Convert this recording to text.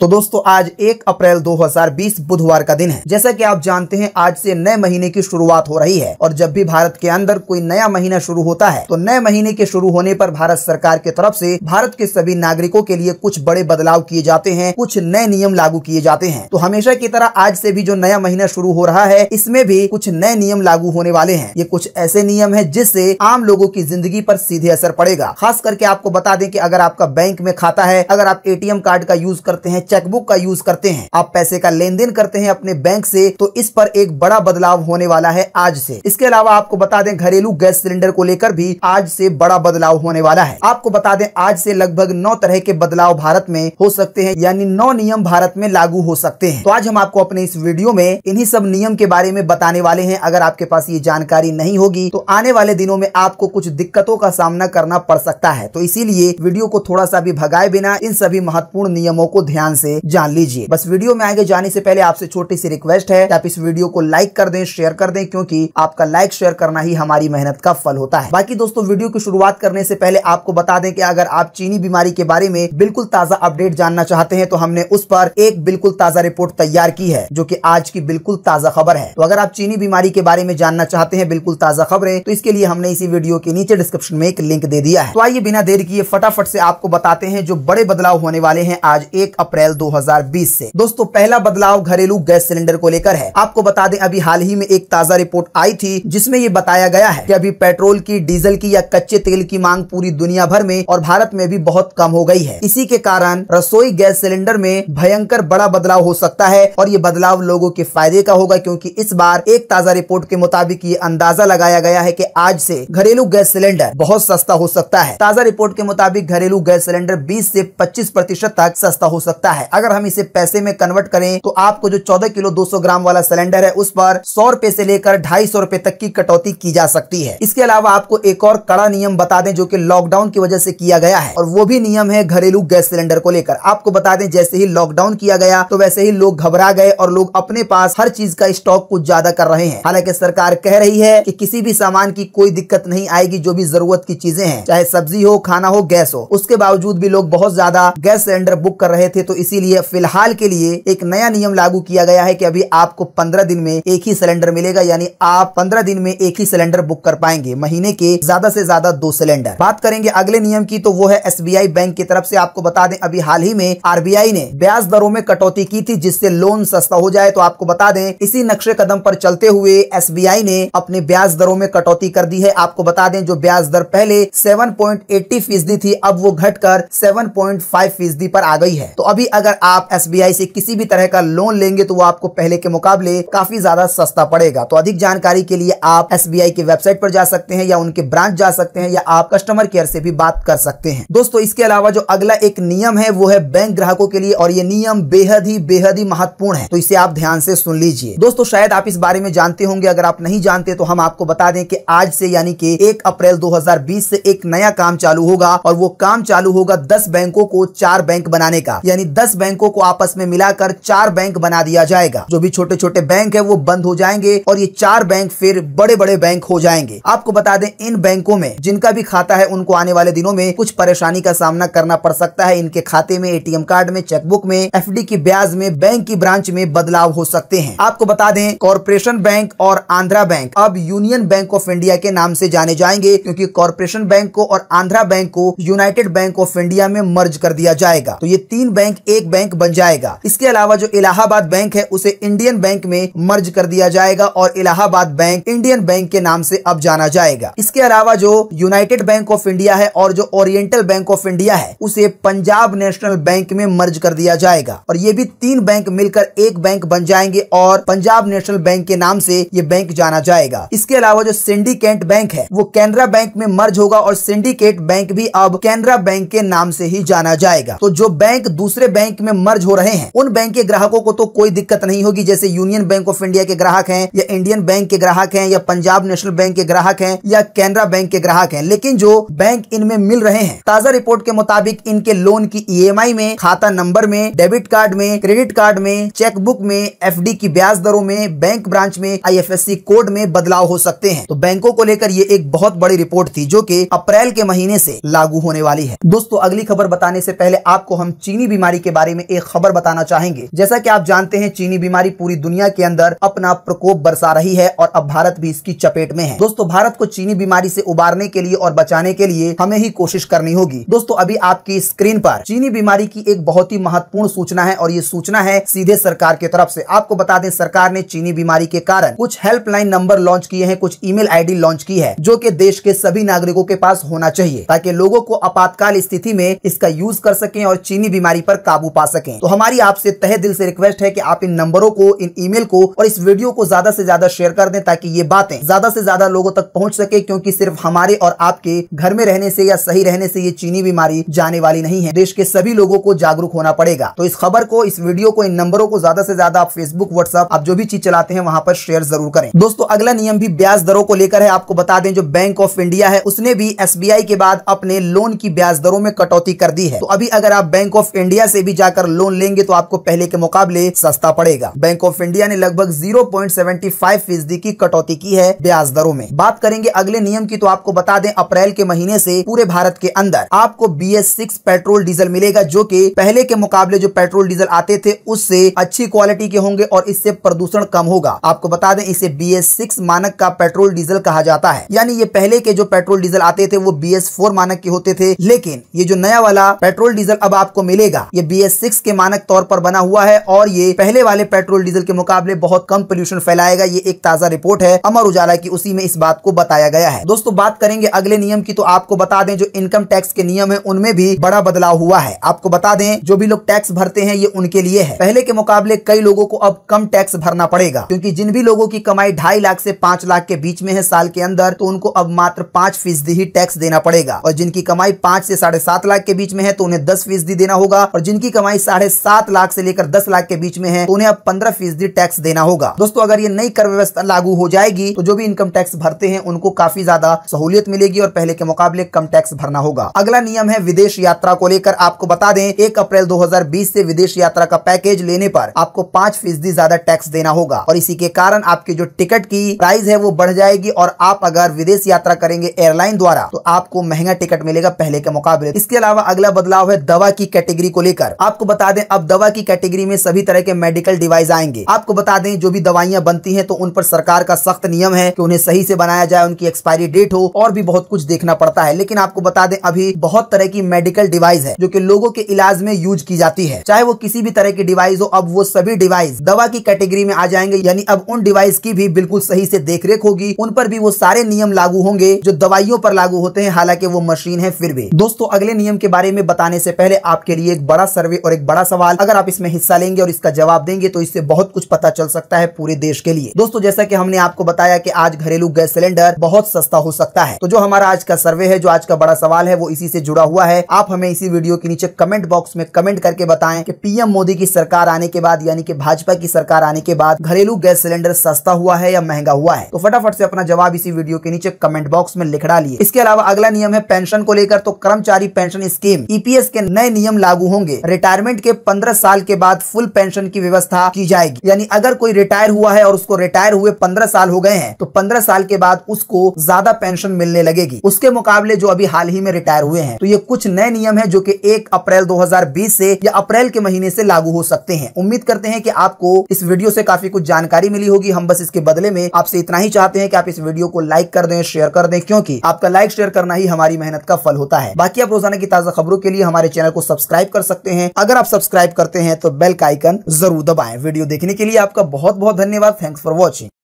तो दोस्तों आज 1 अप्रैल 2020 बुधवार का दिन है। जैसा कि आप जानते हैं आज से नए महीने की शुरुआत हो रही है और जब भी भारत के अंदर कोई नया महीना शुरू होता है तो नए महीने के शुरू होने पर भारत सरकार की तरफ से भारत के सभी नागरिकों के लिए कुछ बड़े बदलाव किए जाते हैं, कुछ नए नियम लागू किए जाते हैं। तो हमेशा की तरह आज से भी जो नया महीना शुरू हो रहा है इसमें भी कुछ नए नियम लागू होने वाले हैं। ये कुछ ऐसे नियम है जिससे आम लोगों की जिंदगी पर सीधे असर पड़ेगा। खास करके आपको बता दें कि अगर आपका बैंक में खाता है, अगर आप ATM कार्ड का यूज करते हैं, चेकबुक का यूज करते हैं, आप पैसे का लेन देन करते हैं अपने बैंक से, तो इस पर एक बड़ा बदलाव होने वाला है आज से। इसके अलावा आपको बता दें घरेलू गैस सिलेंडर को लेकर भी आज से बड़ा बदलाव होने वाला है। आपको बता दें आज से लगभग 9 तरह के बदलाव भारत में हो सकते हैं, यानी 9 नियम भारत में लागू हो सकते हैं। तो आज हम आपको अपने इस वीडियो में इन्हीं सब नियम के बारे में बताने वाले हैं। अगर आपके पास ये जानकारी नहीं होगी तो आने वाले दिनों में आपको कुछ दिक्कतों का सामना करना पड़ सकता है। तो इसीलिए वीडियो को थोड़ा सा भी भगाए बिना इन सभी महत्वपूर्ण नियमों को ध्यान से जान लीजिए। बस वीडियो में आगे जाने से पहले आपसे छोटी सी रिक्वेस्ट है कि आप इस वीडियो को लाइक कर दें, शेयर कर दें, क्योंकि आपका लाइक शेयर करना ही हमारी मेहनत का फल होता है। बाकी दोस्तों वीडियो की शुरुआत करने से पहले आपको बता दें कि अगर आप चीनी बीमारी के बारे में बिल्कुल ताजा अपडेट जानना चाहते हैं तो हमने उस पर एक बिल्कुल ताजा रिपोर्ट तैयार की है जो कि आज की बिल्कुल ताजा खबर है। तो अगर आप चीनी बीमारी के बारे में जानना चाहते हैं बिल्कुल ताजा खबरें, तो इसके लिए हमने इसी वीडियो के नीचे डिस्क्रिप्शन में एक लिंक दे दिया है। तो आइए बिना देर किए फटाफट से आपको बताते हैं जो बड़े बदलाव होने वाले हैं आज 1 अप्रैल 2020 से। दोस्तों पहला बदलाव घरेलू गैस सिलेंडर को लेकर है। आपको बता दें अभी हाल ही में एक ताजा रिपोर्ट आई थी जिसमें ये बताया गया है कि अभी पेट्रोल की, डीजल की या कच्चे तेल की मांग पूरी दुनिया भर में और भारत में भी बहुत कम हो गई है। इसी के कारण रसोई गैस सिलेंडर में भयंकर बड़ा बदलाव हो सकता है और ये बदलाव लोगों के फायदे का होगा, क्योंकि इस बार एक ताजा रिपोर्ट के मुताबिक ये अंदाजा लगाया गया है कि आज से घरेलू गैस सिलेंडर बहुत सस्ता हो सकता है। ताजा रिपोर्ट के मुताबिक घरेलू गैस सिलेंडर 20 से 25% तक सस्ता हो सकता है। अगर हम इसे पैसे में कन्वर्ट करें तो आपको जो 14 किलो 200 ग्राम वाला सिलेंडर है उस पर 100 रुपए से लेकर 250 रुपए तक की कटौती की जा सकती है। इसके अलावा आपको एक और कड़ा नियम बता दें जो कि लॉकडाउन की वजह से किया गया है और वो भी नियम है घरेलू गैस सिलेंडर को लेकर। आपको बता दें जैसे ही लॉकडाउन किया गया तो वैसे ही लोग घबरा गए और लोग अपने पास हर चीज का स्टॉक कुछ ज्यादा कर रहे हैं। हालांकि सरकार कह रही है कि किसी भी सामान की कोई दिक्कत नहीं आएगी, जो भी जरूरत की चीजें हैं चाहे सब्जी हो, खाना हो, गैस हो, उसके बावजूद भी लोग बहुत ज्यादा गैस सिलेंडर बुक कर रहे थे। तो इसीलिए फिलहाल के लिए एक नया नियम लागू किया गया है कि अभी आपको 15 दिन में एक ही सिलेंडर मिलेगा, यानी आप 15 दिन में एक ही सिलेंडर बुक कर पाएंगे, महीने के ज्यादा से ज्यादा 2 सिलेंडर। बात करेंगे अगले नियम की तो वो है SBI बैंक की तरफ से। आपको बता दें अभी हाल ही में RBI ने ब्याज दरों में कटौती की थी जिससे लोन सस्ता हो जाए। तो आपको बता दें इसी नक्शे कदम पर चलते हुए SBI ने अपने ब्याज दरों में कटौती कर दी है। आपको बता दें जो ब्याज दर पहले 7.80% थी अब वो घटकर 7.5% पर आ गई है। तो अभी अगर आप SBI से किसी भी तरह का लोन लेंगे तो वो आपको पहले के मुकाबले काफी ज्यादा सस्ता पड़ेगा। तो अधिक जानकारी के लिए आप SBI की वेबसाइट पर जा सकते हैं या उनके ब्रांच जा सकते हैं या आप कस्टमर केयर से भी बात कर सकते हैं। दोस्तों इसके अलावा जो अगला एक नियम है वो है बैंक ग्राहकों के लिए और ये नियम बेहद ही महत्वपूर्ण है, तो इसे आप ध्यान से सुन लीजिए। दोस्तों शायद आप इस बारे में जानते होंगे, अगर आप नहीं जानते तो हम आपको बता दें कि आज से यानी कि 1 अप्रैल 2020 से एक नया काम चालू होगा और वो काम चालू होगा 10 बैंकों को 4 बैंक बनाने का, यानी 10 बैंकों को आपस में मिलाकर 4 बैंक बना दिया जाएगा। जो भी छोटे छोटे बैंक है वो बंद हो जाएंगे और ये 4 बैंक फिर बड़े बड़े बैंक हो जाएंगे। आपको बता दें इन बैंकों में जिनका भी खाता है उनको आने वाले दिनों में कुछ परेशानी का सामना करना पड़ सकता है। इनके खाते में, ATM कार्ड में, चेकबुक में, FD की ब्याज में, बैंक की ब्रांच में बदलाव हो सकते हैं। आपको बता दें कॉर्पोरेशन बैंक और आंध्रा बैंक अब यूनियन बैंक ऑफ इंडिया के नाम से जाने जाएंगे, क्योंकि कॉर्पोरेशन बैंक को और आंध्रा बैंक को यूनाइटेड बैंक ऑफ इंडिया में मर्ज कर दिया जाएगा। तो ये 3 बैंक एक बैंक बन जाएगा। इसके अलावा जो इलाहाबाद बैंक है उसे इंडियन बैंक में मर्ज कर दिया जाएगा और इलाहाबाद बैंक इंडियन बैंक के नाम से अब जाना जाएगा। इसके अलावा जो यूनाइटेड बैंक ऑफ इंडिया है और जो ओरिएंटल बैंक ऑफ इंडिया है उसे पंजाब नेशनल बैंक में मर्ज कर दिया जाएगा और ये भी 3 बैंक मिलकर एक बैंक बन जाएंगे और पंजाब नेशनल बैंक के नाम से ये बैंक जाना जाएगा। इसके अलावा जो सिंडिकेट बैंक है वो कैनरा बैंक में मर्ज होगा और सिंडिकेट बैंक भी अब कैनरा बैंक के नाम से ही जाना जाएगा। तो जो बैंक दूसरे बैंक में मर्ज हो रहे हैं उन बैंक के ग्राहकों को तो कोई दिक्कत नहीं होगी, जैसे यूनियन बैंक ऑफ इंडिया के ग्राहक हैं या इंडियन बैंक के ग्राहक हैं या पंजाब नेशनल बैंक के ग्राहक हैं या कैनरा बैंक के ग्राहक हैं। लेकिन जो बैंक इनमें मिल रहे हैं ताजा रिपोर्ट के मुताबिक इनके लोन की EMI में, खाता नंबर में, डेबिट कार्ड में, क्रेडिट कार्ड में, चेकबुक में, FD की ब्याज दरों में, बैंक ब्रांच में, IFSC कोड में बदलाव हो सकते हैं। तो बैंकों को लेकर ये एक बहुत बड़ी रिपोर्ट थी जो कि अप्रैल के महीने से लागू होने वाली है। दोस्तों अगली खबर बताने से पहले आपको हम चीनी बीमारी के के बारे में एक खबर बताना चाहेंगे। जैसा कि आप जानते हैं, चीनी बीमारी पूरी दुनिया के अंदर अपना प्रकोप बरसा रही है और अब भारत भी इसकी चपेट में है। दोस्तों, भारत को चीनी बीमारी से उबारने के लिए और बचाने के लिए हमें ही कोशिश करनी होगी। दोस्तों, अभी आपकी स्क्रीन पर चीनी बीमारी की एक बहुत ही महत्वपूर्ण सूचना है और ये सूचना है सीधे सरकार की तरफ से। आपको बता दें, सरकार ने चीनी बीमारी के कारण कुछ हेल्पलाइन नंबर लॉन्च किए हैं, कुछ ईमेल आईडी लॉन्च की है जो कि देश के सभी नागरिकों के पास होना चाहिए ताकि लोगों को आपातकाल स्थिति में इसका यूज कर सकें और चीनी बीमारी पर काबू पा सकें। तो हमारी आपसे तहे दिल से रिक्वेस्ट है कि आप इन नंबरों को, इन ईमेल को और इस वीडियो को ज्यादा से ज्यादा शेयर कर दें ताकि ये बातें ज्यादा से ज्यादा लोगों तक पहुंच सके, क्योंकि सिर्फ हमारे और आपके घर में रहने से या सही रहने से ये चीनी बीमारी जाने वाली नहीं है। देश के सभी लोगों को जागरूक होना पड़ेगा। तो इस खबर को, इस वीडियो को, इन नंबरों को ज्यादा से ज्यादा आप फेसबुक, व्हाट्सएप, आप जो भी चीज चलाते हैं वहां पर शेयर जरूर करें। दोस्तों, अगला नियम भी ब्याज दरों को लेकर है। आपको बता दें, जो बैंक ऑफ इंडिया है उसने भी SBI के बाद अपने लोन की ब्याज दरों में कटौती कर दी है। तो अभी अगर आप बैंक ऑफ इंडिया से भी जाकर लोन लेंगे तो आपको पहले के मुकाबले सस्ता पड़ेगा। बैंक ऑफ इंडिया ने लगभग 0.75% की कटौती की है ब्याज दरों में। बात करेंगे अगले नियम की, तो आपको बता दें, अप्रैल के महीने से पूरे भारत के अंदर आपको BS6 पेट्रोल डीजल मिलेगा जो कि पहले के मुकाबले जो पेट्रोल डीजल आते थे उससे अच्छी क्वालिटी के होंगे और इससे प्रदूषण कम होगा। आपको बता दें, इसे BS6 मानक का पेट्रोल डीजल कहा जाता है। यानी ये पहले के जो पेट्रोल डीजल आते थे वो BS4 मानक के होते थे, लेकिन ये जो नया वाला पेट्रोल डीजल अब आपको मिलेगा ये BS6 के मानक तौर पर बना हुआ है और ये पहले वाले पेट्रोल डीजल के मुकाबले बहुत कम पोल्यूशन फैलाएगा। ये एक ताजा रिपोर्ट है अमर उजाला की, उसी में इस बात को बताया गया है। दोस्तों, बात करेंगे अगले नियम की, तो आपको बता दें, जो इनकम टैक्स के नियम है उनमें भी बड़ा बदलाव हुआ है। आपको बता दें, जो भी लोग टैक्स भरते हैं ये उनके लिए है। पहले के मुकाबले कई लोगों को अब कम टैक्स भरना पड़ेगा, क्योंकि जिन भी लोगों की कमाई 2.5 लाख से 5 लाख के बीच में है साल के अंदर, तो उनको अब मात्र 5% ही टैक्स देना पड़ेगा और जिनकी कमाई 5 से 7.5 लाख के बीच में है तो उन्हें 10% देना होगा और जिनकी कमाई 7.5 लाख से लेकर 10 लाख के बीच में है तो उन्हें अब 15% टैक्स देना होगा। दोस्तों, अगर ये नई कर व्यवस्था लागू हो जाएगी तो जो भी इनकम टैक्स भरते हैं उनको काफी ज्यादा सहूलियत मिलेगी और पहले के मुकाबले कम टैक्स भरना होगा। अगला नियम है विदेश यात्रा को लेकर। आपको बता दें, 1 अप्रैल 2020 से विदेश यात्रा का पैकेज लेने पर आपको 5% ज्यादा टैक्स देना होगा और इसी के कारण आपकी जो टिकट की प्राइस है वो बढ़ जाएगी और आप अगर विदेश यात्रा करेंगे एयरलाइन द्वारा तो आपको महंगा टिकट मिलेगा पहले के मुकाबले। इसके अलावा अगला बदलाव है दवा की कैटेगरी को लेकर। आपको बता दें, अब दवा की कैटेगरी में सभी तरह के मेडिकल डिवाइस आएंगे। आपको बता दें, जो भी दवाइयां बनती हैं तो उन पर सरकार का सख्त नियम है कि उन्हें सही से बनाया जाए, उनकी एक्सपायरी डेट हो और भी बहुत कुछ देखना पड़ता है। लेकिन आपको बता दें, अभी बहुत तरह की मेडिकल डिवाइस है जो कि लोगों के इलाज में यूज की जाती है, चाहे वो किसी भी तरह की डिवाइस हो। अब वो सभी डिवाइस दवा की कैटेगरी में आ जाएंगे, यानी अब उन डिवाइस की भी बिल्कुल सही से देखरेख होगी, उन पर भी वो सारे नियम लागू होंगे जो दवाइयों पर लागू होते हैं, हालांकि वो मशीन है फिर भी। दोस्तों, अगले नियम के बारे में बताने से पहले आपके लिए एक बड़ा सर्वे और एक बड़ा सवाल, अगर आप इसमें हिस्सा लेंगे और इसका जवाब देंगे तो इससे बहुत कुछ पता चल सकता है पूरे देश के लिए। दोस्तों, जैसा कि हमने आपको बताया कि आज घरेलू गैस सिलेंडर बहुत सस्ता हो सकता है, तो जो हमारा आज का सर्वे है, जो आज का बड़ा सवाल है, वो इसी से जुड़ा हुआ है। आप हमें इसी वीडियो के नीचे कमेंट बॉक्स में कमेंट करके बताएं कि PM मोदी की सरकार आने के बाद, यानी कि भाजपा की सरकार आने के बाद, घरेलू गैस सिलेंडर सस्ता हुआ है या महंगा हुआ है। तो फटाफट से अपना जवाब इसी वीडियो के नीचे कमेंट बॉक्स में लिख डालिए। इसके अलावा अगला नियम है पेंशन को लेकर। तो कर्मचारी पेंशन स्कीम EPS के नए नियम लागू होंगे। रिटायरमेंट के 15 साल के बाद फुल पेंशन की व्यवस्था की जाएगी, यानी अगर कोई रिटायर हुआ है और उसको रिटायर हुए 15 साल हो गए हैं तो 15 साल के बाद उसको ज्यादा पेंशन मिलने लगेगी, उसके मुकाबले जो अभी हाल ही में रिटायर हुए हैं। तो ये कुछ नए नियम है जो कि 1 अप्रैल 2020 से या अप्रैल के महीने से लागू हो सकते हैं। उम्मीद करते हैं कि आपको इस वीडियो से काफी कुछ जानकारी मिली होगी। हम बस इसके बदले में आपसे इतना ही चाहते हैं कि आप इस वीडियो को लाइक कर दें, शेयर कर दें, क्योंकि आपका लाइक शेयर करना ही हमारी मेहनत का फल होता है। बाकी आप रोजाना की ताजा खबरों के लिए हमारे चैनल को सब्सक्राइब कर सकते हैं। अगर आप सब्सक्राइब करते हैं तो बेल का आइकन जरूर दबाएं। वीडियो देखने के लिए आपका बहुत बहुत धन्यवाद। Thanks for watching.